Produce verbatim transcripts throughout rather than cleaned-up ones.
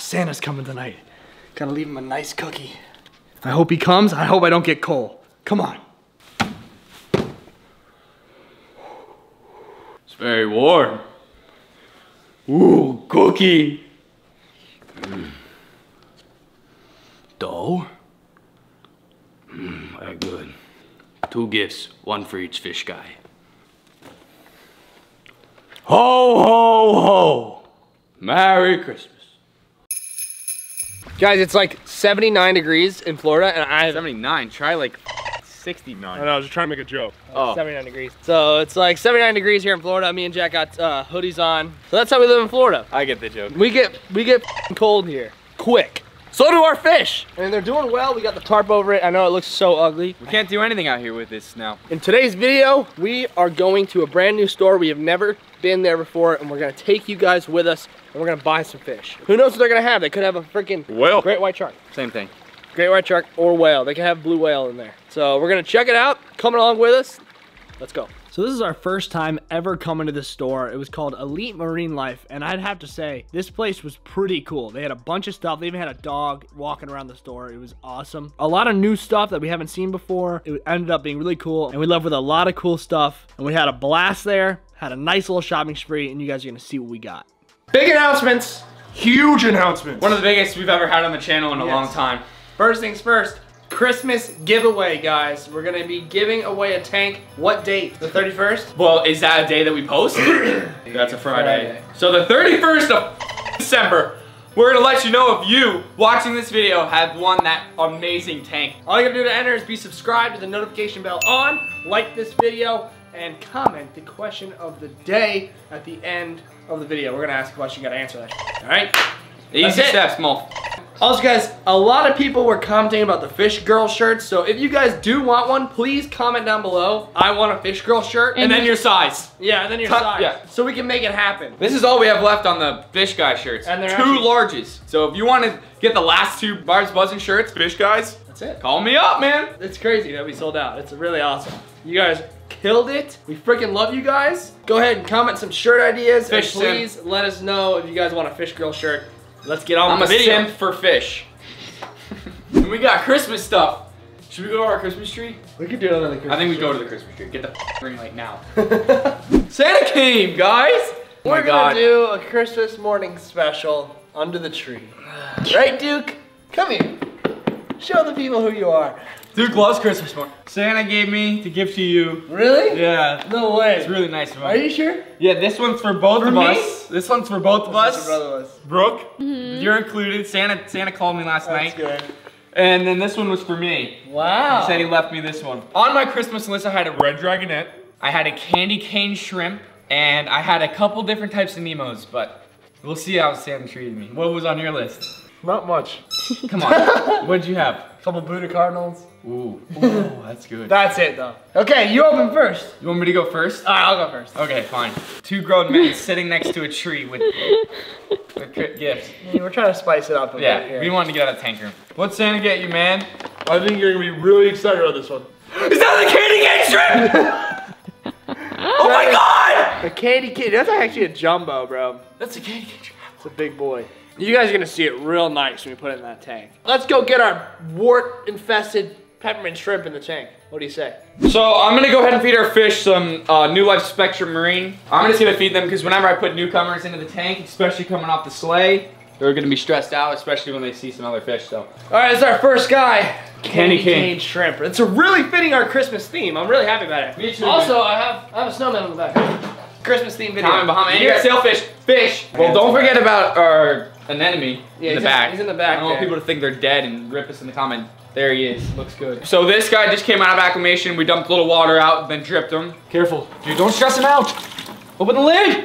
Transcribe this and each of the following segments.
Santa's coming tonight. Gotta leave him a nice cookie. I hope he comes. I hope I don't get cold. Come on. It's very warm. Ooh, cookie. Mm. Dough? Mmm, very good. Two gifts, one for each fish guy. Ho, ho, ho. Merry Christmas. Guys, it's like seventy-nine degrees in Florida, and I seventy-nine. Try like sixty-nine. I know. I was just trying to make a joke. Oh. seventy-nine degrees. So it's like seventy-nine degrees here in Florida. Me and Jack got uh, hoodies on. So that's how we live in Florida. I get the joke. We get we get cold here quick. So do our fish, and they're doing well. We got the tarp over it. I know it looks so ugly. We can't do anything out here with this now. In today's video, we are going to a brand new store. We have never been there before, and we're gonna take you guys with us. And we're gonna buy some fish. Who knows what they're gonna have? They could have a freaking whale, great white shark. Same thing. Great white shark or whale. They could have blue whale in there. So we're gonna check it out. Coming along with us. Let's go. So this is our first time ever coming to this store. It was called Elite Marine Life, and I'd have to say this place was pretty cool. They had a bunch of stuff. They even had a dog walking around the store. It was awesome. A lot of new stuff that we haven't seen before. It ended up being really cool, and we left with a lot of cool stuff, and we had a blast there. Had a nice little shopping spree, and you guys are gonna see what we got. Big announcements. Huge announcements. One of the biggest we've ever had on the channel in a yes. long time. First things first, Christmas giveaway, guys. We're gonna be giving away a tank. What date? The thirty-first? Well, is that a day that we post? That's a Friday. Friday. So the thirty-first of December, we're gonna let you know if you, watching this video, have won that amazing tank. All you gotta do to enter is be subscribed with the notification bell on, like this video, and comment the question of the day at the end of the video. We're gonna ask a question, you gotta answer that. All right? Easy steps, small. Also guys, a lot of people were commenting about the fish girl shirts, so if you guys do want one, please comment down below, I want a fish girl shirt. And, and then your size. Yeah, and then your T size. Yeah. So we can make it happen. This is all we have left on the fish guy shirts. And they're two larges. So if you want to get the last two Barbs Buzzin shirts, fish guys, that's it. Call me up, man. It's crazy that we sold out. It's really awesome. You guys killed it. We freaking love you guys. Go ahead and comment some shirt ideas. Fish and please sim. Let us know if you guys want a fish girl shirt. Let's get on I'm with the video. I'm a simp for fish. And we got Christmas stuff. Should we go to our Christmas tree? We could do it on the Christmas tree. I think we tree. go to the Christmas tree. Get the ring light now. Santa came, guys. Oh We're gonna do a Christmas morning special under the tree. Right, Duke? Come here. Show the people who you are. Duke loves Christmas morning. Santa gave me to give to you. Really? Yeah. No way. It's really nice of him. Are you sure? Yeah, this one's for both for of me? us. This one's for both of us. us. Brooke, mm-hmm. you're included. Santa Santa called me last That's night. That's good. And then this one was for me. Wow. He said he left me this one. On my Christmas list, I had a red dragonette. I had a candy cane shrimp. And I had a couple different types of Nemos, but we'll see how Santa treated me. What was on your list? Not much. Come on. What'd you have? A couple Buddha cardinals. Ooh. Ooh, that's good. That's it though. Okay, you open first. You want me to go first? Alright, I'll go first. Okay, fine. Two grown men sitting next to a tree with a gift. We're trying to spice it up a yeah, bit. Yeah, we wanted to get out of tanker. What's Santa get you, man? I think you're gonna be really excited about this one. Is that the candy cane shrimp? Oh my is, god! The candy cane. That's actually a jumbo, bro. That's a candy cane shrimp. It's a big boy. You guys are gonna see it real nice when we put it in that tank. Let's go get our wart-infested peppermint shrimp in the tank. What do you say? So I'm gonna go ahead and feed our fish some uh, New Life Spectrum Marine. I'm just gonna feed them because whenever I put newcomers into the tank, especially coming off the sleigh, they're gonna be stressed out, especially when they see some other fish, so. All right, it's our first guy. Candy cane shrimp. It's really fitting our Christmas theme. I'm really happy about it. Me too. Also, man. I have I have a snowman on the back. Christmas themed video. Tommy Bahama. And you got sailfish. Fish. Well, don't forget about our anemone yeah, in the back. He's in the back. I don't want people to think they're dead and rip us in the comment. There he is. Looks good. So this guy just came out of acclimation. We dumped a little water out, then dripped him. Careful. Dude, don't stress him out. Open the lid.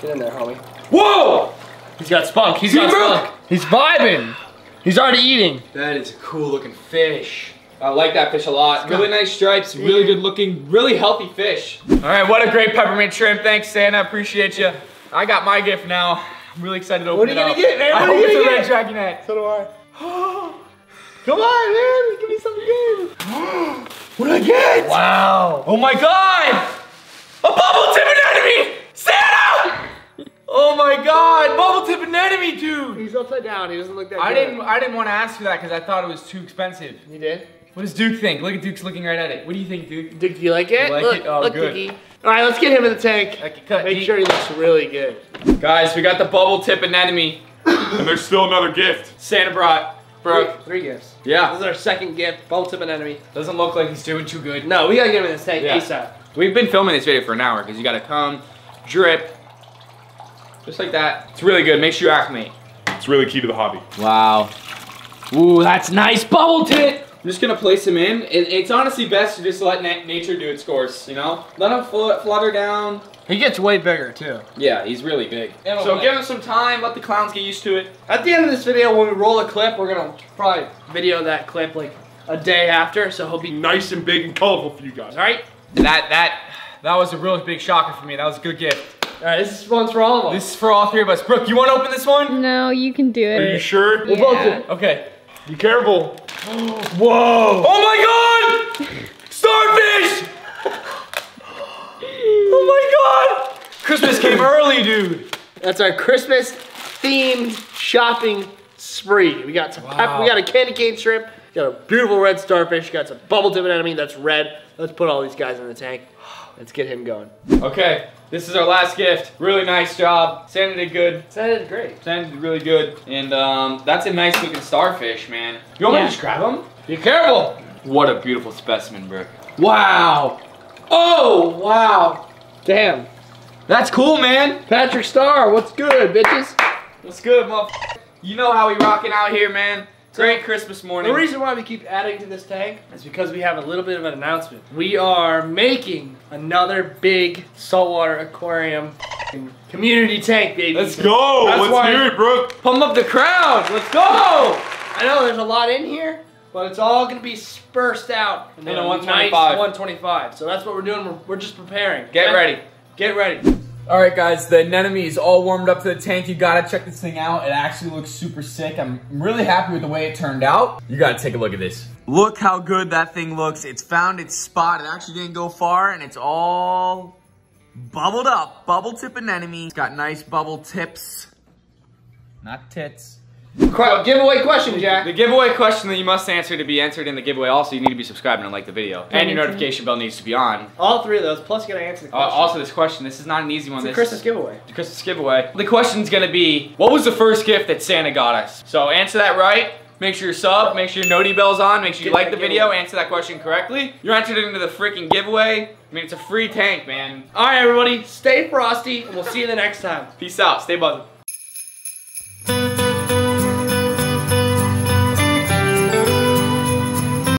Get in there, homie. Whoa! He's got spunk. He's got spunk. He's vibing. He's already eating. That is a cool looking fish. I like that fish a lot. Really nice stripes, really good looking, really healthy fish. All right, what a great peppermint shrimp. Thanks, Santa, appreciate you. I got my gift now. I'm really excited to open it up. What are you gonna get, man? What are you gonna get? I hope it's a red dragonette. So do I. Come on, man, give me something good. What did I get? Wow. Oh my God. A bubble tip anemone! Santa! Oh my God, bubble tip anemone, dude. He's upside down. He doesn't look that I good. didn't. I didn't want to ask you that because I thought it was too expensive. You did. What does Duke think? Look at Duke's looking right at it. What do you think, Duke? Duke, do you like it? You like look, it? Oh, look, good. Dookie. All right, let's get him in the tank. I can cut Make deep. sure he looks really good. Guys, we got the bubble tip anemone. And there's still another gift. Santa brought, bro. Three, three gifts. Yeah. This is our second gift, bubble tip anemone. Doesn't look like he's doing too good. No, we gotta get him in the tank yeah. ASAP. We've been filming this video for an hour because you gotta come, drip, just like that. It's really good, make sure you acclimate. It's really key to the hobby. Wow. Ooh, that's nice bubble tip. I'm just gonna place him in. It, it's honestly best to just let na nature do its course, you know? Let him fl flutter down. He gets way bigger too. Yeah, he's really big. So give him some time, let the clowns get used to it. At the end of this video, when we roll a clip, we're gonna probably video that clip like a day after, so he'll be nice and big and colorful for you guys, all right? That, that, that was a really big shocker for me. That was a good gift. All right, this one's for all of us. This is for all three of us. Brooke, you wanna open this one? No, you can do it. Are you sure? Yeah. We'll both do. Okay. Be careful. Whoa! Oh my God! Starfish! Oh my God! Christmas came early, dude. That's our Christmas themed shopping spree. We got some wow. pepper, we got a candy cane shrimp, got a beautiful red starfish, got some bubble tip anemone that's red. Let's put all these guys in the tank. Let's get him going. Okay, this is our last gift. Really nice job. Santa did good. Santa did great. Santa did really good. And um, that's a nice looking starfish, man. You want yeah. me to just grab him? Be careful. What a beautiful specimen, bro. Wow. Oh, wow. Damn. That's cool, man. Patrick Starr, what's good, bitches? What's good, motherfucker? You know how we rocking out here, man. Great Christmas morning. The reason why we keep adding to this tank is because we have a little bit of an announcement. We are making another big saltwater aquarium community tank, baby. Let's go. That's Let's why hear it, Brooke. Pump up the crowd. Let's go. I know there's a lot in here, but it's all going to be dispersed out in, in a one twenty-five. So that's what we're doing. We're, we're just preparing. Get ready. Get ready. All right, guys, the anemone is all warmed up to the tank. You gotta check this thing out. It actually looks super sick. I'm really happy with the way it turned out. You gotta take a look at this. Look how good that thing looks. It's found its spot. It actually didn't go far, and it's all bubbled up. Bubble tip anemone. It's got nice bubble tips, not tits. Qu giveaway question, Jack. The giveaway question that you must answer to be entered in the giveaway. Also, you need to be subscribed and like the video. And your notification bell needs to be on. All three of those, plus you gotta answer the question. Uh, also, this question, this is not an easy one. It's a Christmas giveaway. The Christmas giveaway. The question's gonna be, what was the first gift that Santa got us? So answer that right. Make sure you're sub, make sure your noti bell's on, make sure you like the video, answer that question correctly. You're entered into the freaking giveaway. I mean, it's a free tank, man. All right, everybody, stay frosty, and we'll see you the next time. Peace out, stay buzzing.